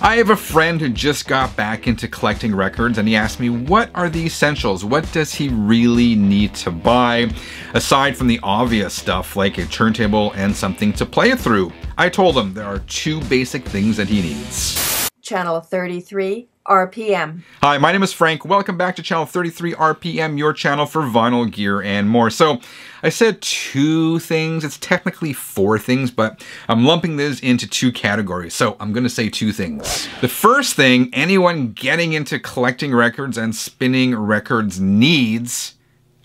I have a friend who just got back into collecting records and he asked me, what are the essentials? What does he really need to buy? Aside from the obvious stuff like a turntable and something to play it through. I told him there are two basic things that he needs. Channel 33 RPM. Hi, my name is Frank. Welcome back to Channel 33 RPM, your channel for vinyl gear and more. So I said two things. It's technically four things, but I'm lumping these into two categories. So I'm going to say two things. The first thing anyone getting into collecting records and spinning records needs,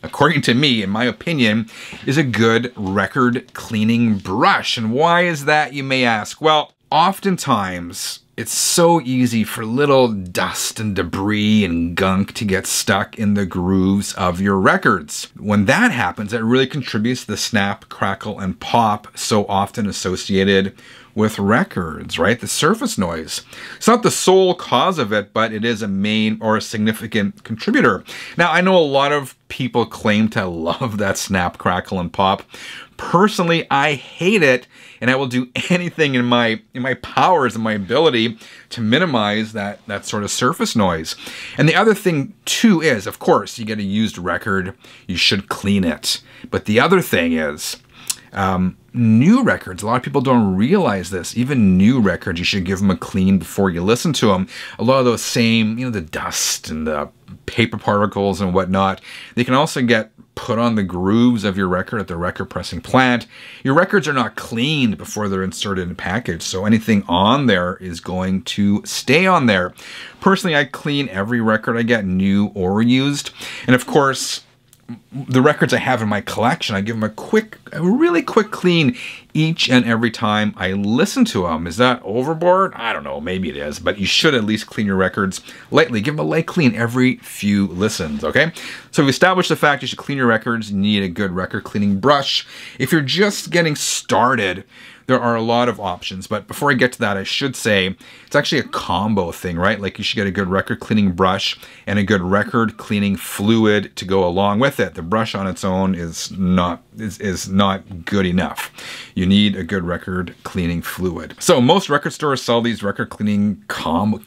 according to me, in my opinion, is a good record cleaning brush. And why is that, you may ask? Well, oftentimes, it's so easy for little dust and debris and gunk to get stuck in the grooves of your records. When that happens, it really contributes to the snap, crackle, and pop so often associated with records, right? The surface noise. It's not the sole cause of it, but it is a main or a significant contributor. Now, I know a lot of people claim to love that snap, crackle, and pop. Personally, I hate it, and I will do anything in my powers and my ability to minimize that sort of surface noise. And the other thing too is, of course, you get a used record, you should clean it. But the other thing is, new records, a lot of people don't realize this, even new records, you should give them a clean before you listen to them. A lot of those same, you know, the dust and the paper particles and whatnot, they can also get put on the grooves of your record at the record pressing plant. Your records are not cleaned before they're inserted and packaged, so anything on there is going to stay on there. Personally, I clean every record I get, new or used. And of course, the records I have in my collection, I give them a really quick clean each and every time I listen to them. Is that overboard? I don't know, maybe it is, but you should at least clean your records lightly. Give them a light clean every few listens, okay? So we've established the fact you should clean your records, you need a good record cleaning brush. If you're just getting started, there are a lot of options, but before I get to that, I should say it's actually a combo thing, right? Like you should get a good record cleaning brush and a good record cleaning fluid to go along with it. The brush on its own is not good enough. You need a good record cleaning fluid. So most record stores sell these record cleaning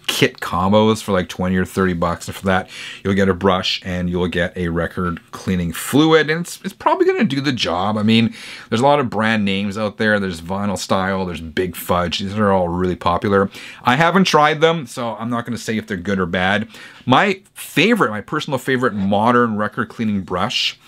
kit combos for like 20 or 30 bucks. And for that, you'll get a brush and you'll get a record cleaning fluid. And it's probably gonna do the job. I mean, there's a lot of brand names out there. There's Vinyl Style, there's Big Fudge. These are all really popular. I haven't tried them, so I'm not gonna say if they're good or bad. My favorite, my personal favorite modern record cleaning brush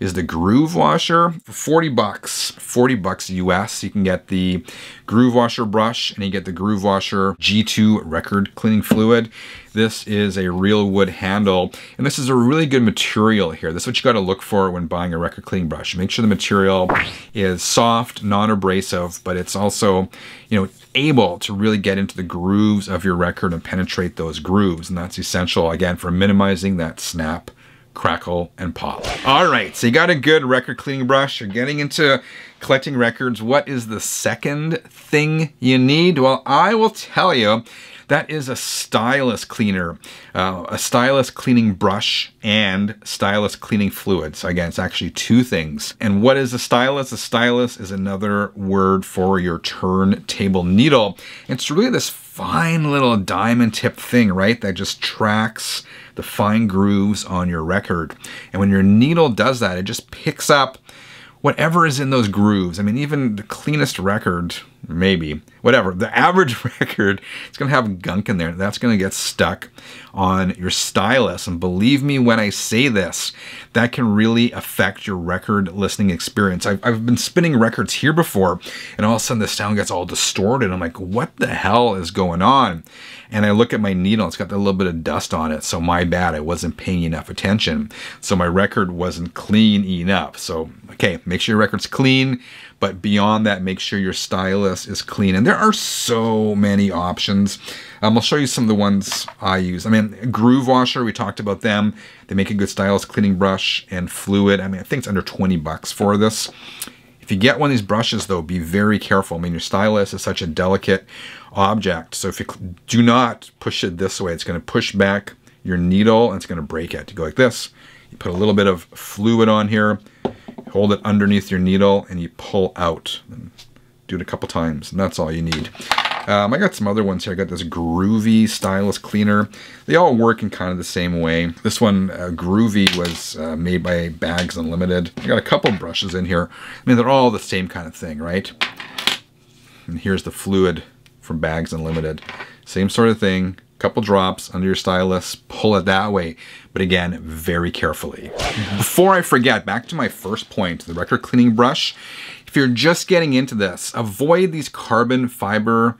is the Groove Washer for 40 bucks US. You can get the Groove Washer brush and you get the Groove Washer G2 record cleaning fluid. This is a real wood handle and this is a really good material here. This is what you gotta look for when buying a record cleaning brush. Make sure the material is soft, non-abrasive, but it's also, you know, able to really get into the grooves of your record and penetrate those grooves. And that's essential, again, for minimizing that snap, crackle, and pop. All right, so you got a good record cleaning brush, you're getting into collecting records. What is the second thing you need? Well, I will tell you, that is a stylus cleaner, a stylus cleaning brush and stylus cleaning fluid. So again, it's actually two things. And what is a stylus? A stylus is another word for your turntable needle. It's really this fine little diamond tip thing, right? That just tracks the fine grooves on your record. And when your needle does that, it just picks up whatever is in those grooves. I mean, even the cleanest record, maybe, whatever, the average record, it's gonna have gunk in there. That's gonna get stuck on your stylus. And believe me when I say this, that can really affect your record listening experience. I've been spinning records here before, and all of a sudden the sound gets all distorted. I'm like, what the hell is going on? And I look at my needle, it's got a little bit of dust on it. So my bad, I wasn't paying enough attention. So my record wasn't clean enough. So, okay, make sure your record's clean, but beyond that, make sure your stylus is clean. And there are so many options. I'll show you some of the ones I use. I mean, Groove Washer, we talked about them. They make a good stylus cleaning brush and fluid. I mean, I think it's under 20 bucks for this. If you get one of these brushes though, be very careful. I mean, your stylus is such a delicate object. So if you do not push it this way, it's gonna push back your needle and it's gonna break it. You go like this, you put a little bit of fluid on here, hold it underneath your needle and you pull out. Do it a couple times and that's all you need. I got some other ones here. I got this Groovy Stylus Cleaner. They all work in kind of the same way. This one, Groovy, was made by Bags Unlimited. I got a couple brushes in here. I mean, they're all the same kind of thing, right? And here's the fluid from Bags Unlimited. Same sort of thing. Couple drops under your stylus, pull it that way, but again, very carefully. Before I forget, back to my first point, the record cleaning brush. If you're just getting into this, avoid these carbon fiber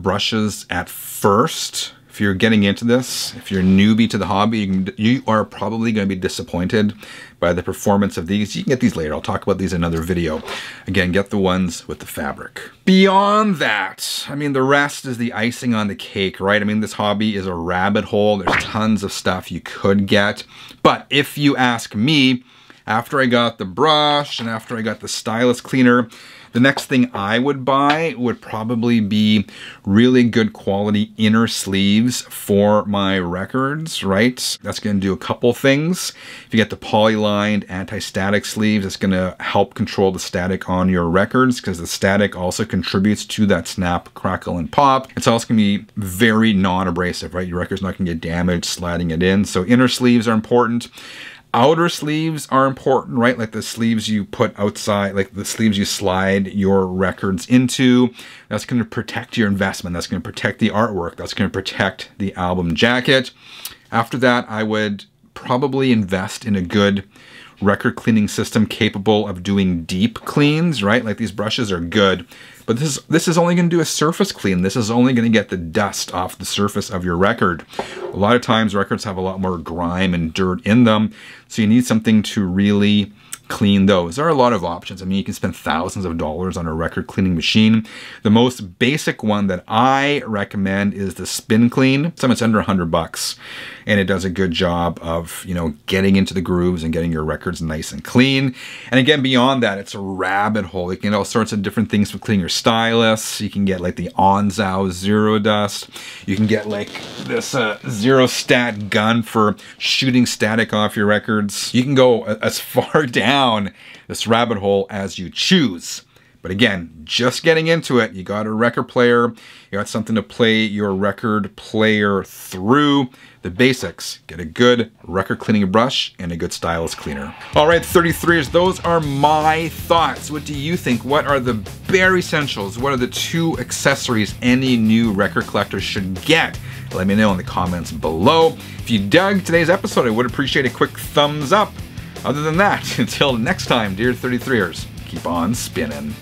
brushes at first. If you're getting into this, if you're a newbie to the hobby, you are probably going to be disappointed by the performance of these. You can get these later. I'll talk about these in another video. Again, get the ones with the fabric. Beyond that, I mean, the rest is the icing on the cake, right? I mean, this hobby is a rabbit hole. There's tons of stuff you could get. But if you ask me, after I got the brush and after I got the stylus cleaner, the next thing I would buy would probably be really good quality inner sleeves for my records, right? That's gonna do a couple things. If you get the polylined anti-static sleeves, it's gonna help control the static on your records because the static also contributes to that snap, crackle, and pop. It's also gonna be very non-abrasive, right? Your record's not gonna get damaged sliding it in. So inner sleeves are important. Outer sleeves are important, right? Like the sleeves you put outside, like the sleeves you slide your records into. That's going to protect your investment. That's going to protect the artwork. That's going to protect the album jacket. After that, I would probably invest in a good record cleaning system capable of doing deep cleans, right? Like these brushes are good, but this is only going to do a surface clean. This is only going to get the dust off the surface of your record. A lot of times records have a lot more grime and dirt in them, so you need something to really clean those. There are a lot of options. I mean, you can spend thousands of dollars on a record cleaning machine. The most basic one that I recommend is the Spin Clean. It's under $100 and it does a good job of, you know, getting into the grooves and getting your records nice and clean. And again, beyond that, it's a rabbit hole. You can get all sorts of different things for cleaning your stylus. You can get like the Onzao Zero Dust. You can get like this Zero Stat gun for shooting static off your records. You can go as far down this rabbit hole as you choose. But again, just getting into it, you got a record player, you got something to play your record player through. The basics, get a good record cleaning brush and a good stylus cleaner. All right, 33ers, those are my thoughts. What do you think? What are the bare essentials? What are the two accessories any new record collector should get? Let me know in the comments below. If you dug today's episode, I would appreciate a quick thumbs up. Other than that, until next time, dear 33ers, keep on spinning.